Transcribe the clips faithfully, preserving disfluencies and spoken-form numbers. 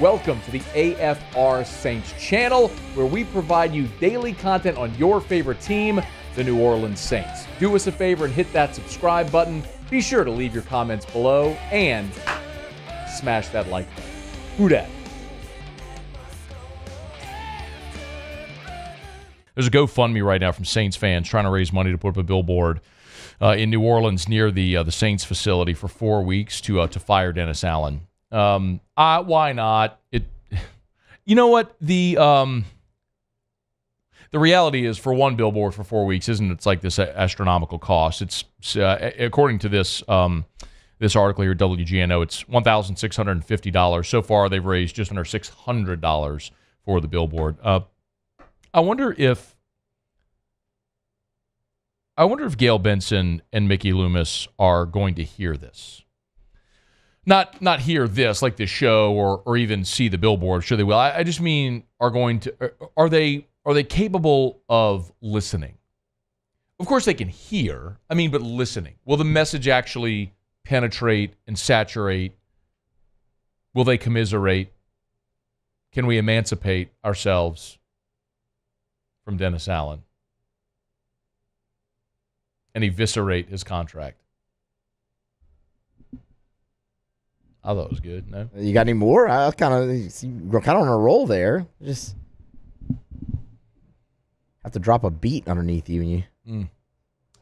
Welcome to the A F R Saints channel, where we provide you daily content on your favorite team, the New Orleans Saints. Do us a favor and hit that subscribe button. Be sure to leave your comments below and smash that like button. Who dat? There's a GoFundMe right now from Saints fans trying to raise money to put up a billboard uh, in New Orleans near the uh, the Saints facility for four weeks to uh, to fire Dennis Allen. Um, I, why not? It, you know what? The, um, the reality is, for one billboard for four weeks, isn't it's like this astronomical cost. It's, uh, according to this, um, this article here at W G N O, it's one thousand six hundred fifty dollars. So far, they've raised just under six hundred dollars for the billboard. Uh, I wonder if, I wonder if Gail Benson and Mickey Loomis are going to hear this. Not not hear this, like this show, or or even see the billboard. I'm sure they will. I, I just mean, are going to are they are they capable of listening? Of course they can hear. I mean, but listening. Will the message actually penetrate and saturate? Will they commiserate? Can we emancipate ourselves from Dennis Allen and eviscerate his contract? I thought it was good. No, you got any more? I kind of, kind of on a roll there. Just have to drop a beat underneath you, and you. Mm.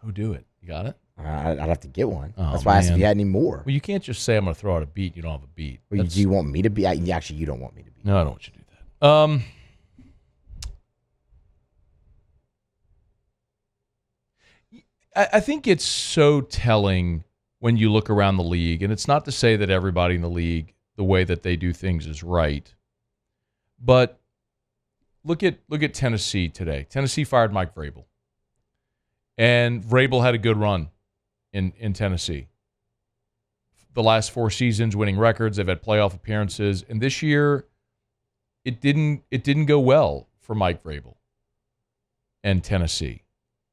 Who do it? You got it? Uh, I'd have to get one. Oh, That's why man. I asked if you had any more. Well, you can't just say I'm going to throw out a beat. You don't have a beat. Well, do you want me to be? I, actually, you don't want me to be. No, I don't want you to do that. Um, I, I think it's so telling. When you look around the league, and it's not to say that everybody in the league, the way that they do things is right, but look at look at Tennessee today. Tennessee fired Mike Vrabel, and Vrabel had a good run in in Tennessee. The last four seasons, winning records, they've had playoff appearances, and this year, it didn't it didn't go well for Mike Vrabel and Tennessee.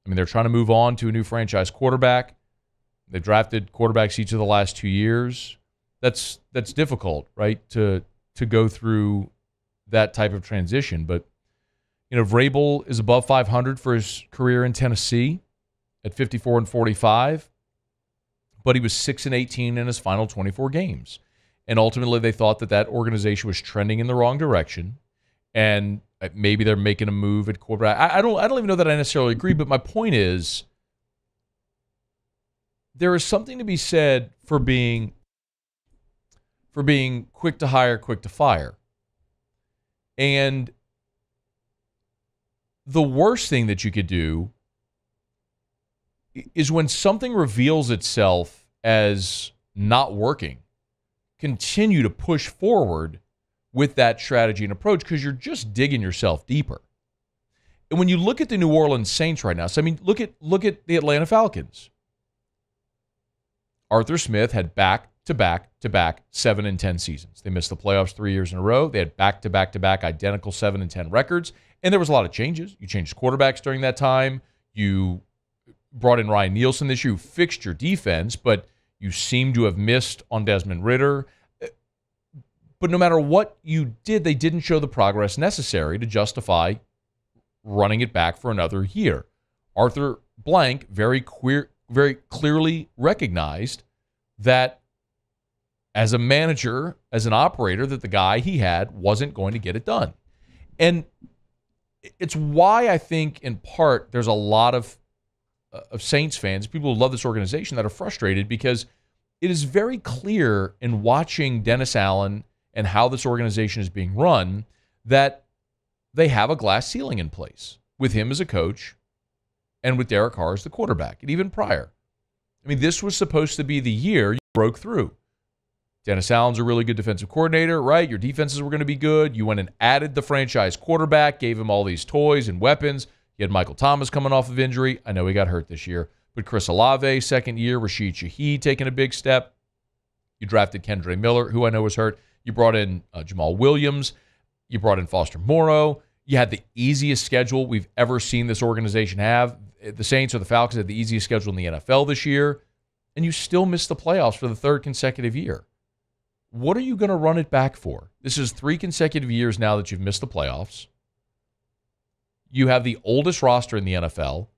I mean, they're trying to move on to a new franchise quarterback. They've drafted quarterbacks each of the last two years. That's that's difficult, right? To to go through that type of transition. But you know, Vrabel is above five hundred for his career in Tennessee at fifty-four and forty-five. But he was six and eighteen in his final twenty-four games, and ultimately they thought that that organization was trending in the wrong direction, and maybe they're making a move at quarterback. I, I don't I don't even know that I necessarily agree. But my point is, there is something to be said for being for being quick to hire, quick to fire. And the worst thing that you could do is when something reveals itself as not working, continue to push forward with that strategy and approach, because you're just digging yourself deeper. And when you look at the New Orleans Saints right now, so I mean, look at look at the Atlanta Falcons. Arthur Smith had back-to-back-to-back seven and ten seasons. They missed the playoffs three years in a row. They had back-to-back-to-back identical seven and ten records, and there was a lot of changes. You changed quarterbacks during that time. You brought in Ryan Nielsen this year. You fixed your defense, but you seem to have missed on Desmond Ritter. But no matter what you did, they didn't show the progress necessary to justify running it back for another year. Arthur Blank, very queer... very clearly recognized that as a manager, as an operator, that the guy he had wasn't going to get it done. And it's why I think, in part, there's a lot of, uh, of Saints fans, people who love this organization, that are frustrated, because it is very clear in watching Dennis Allen and how this organization is being run that they have a glass ceiling in place with him as a coach, and with Derek Carr as the quarterback, and even prior. I mean, this was supposed to be the year you broke through. Dennis Allen's a really good defensive coordinator, right? Your defenses were going to be good. You went and added the franchise quarterback, gave him all these toys and weapons. You had Michael Thomas coming off of injury. I know he got hurt this year. But Chris Olave, second year. Rashid Shaheed taking a big step. You drafted Kendre Miller, who I know was hurt. You brought in uh, Jamal Williams. You brought in Foster Morrow. You had the easiest schedule we've ever seen this organization have. The Saints or the Falcons had the easiest schedule in the N F L this year, and you still missed the playoffs for the third consecutive year. what are you going to run it back for? This is three consecutive years now that you've missed the playoffs. You have the oldest roster in the N F L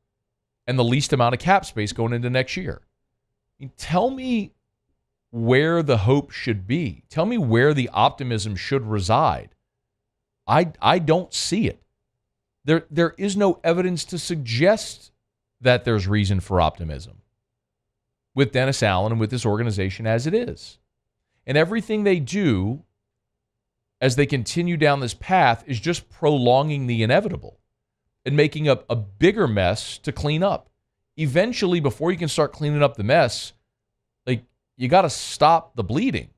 and the least amount of cap space going into next year. Tell me where the hope should be. Tell me where the optimism should reside. I, I don't see it. There, there is no evidence to suggest that there's reason for optimism with Dennis Allen and with this organization as it is. And everything they do as they continue down this path is just prolonging the inevitable and making up a bigger mess to clean up. Eventually, before you can start cleaning up the mess, like, you got to stop the bleeding.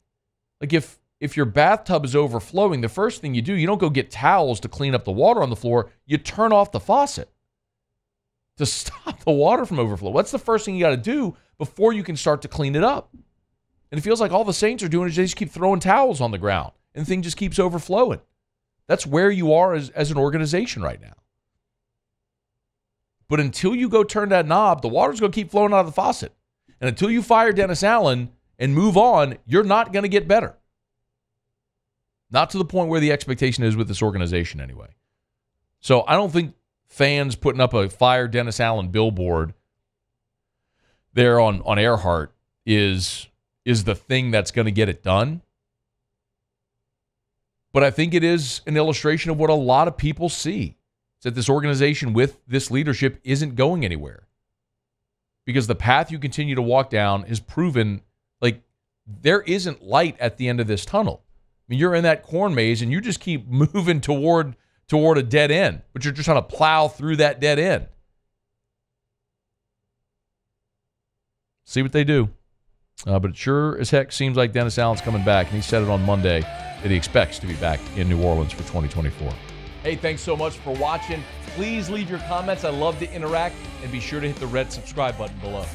Like, if if your bathtub is overflowing, the first thing you do, you don't go get towels to clean up the water on the floor. You turn off the faucet to stop the water from overflowing. That's the first thing you got to do before you can start to clean it up. And it feels like all the Saints are doing is they just keep throwing towels on the ground, and the thing just keeps overflowing. That's where you are as, as an organization right now. But until you go turn that knob, the water's going to keep flowing out of the faucet. And until you fire Dennis Allen and move on, you're not going to get better. Not to the point where the expectation is with this organization anyway. So I don't think fans putting up a fire Dennis Allen billboard there on, on Earhart is, is the thing that's going to get it done. But I think it is an illustration of what a lot of people see. It's that this organization with this leadership isn't going anywhere. Because the path you continue to walk down is proven, like, there isn't light at the end of this tunnel. I mean, you're in that corn maze, and you just keep moving toward toward a dead end, but you're just trying to plow through that dead end. See what they do. Uh, but it sure as heck seems like Dennis Allen's coming back, and he said it on Monday that he expects to be back in New Orleans for twenty twenty-four. Hey, thanks so much for watching. Please leave your comments. I love to interact, and be sure to hit the red subscribe button below.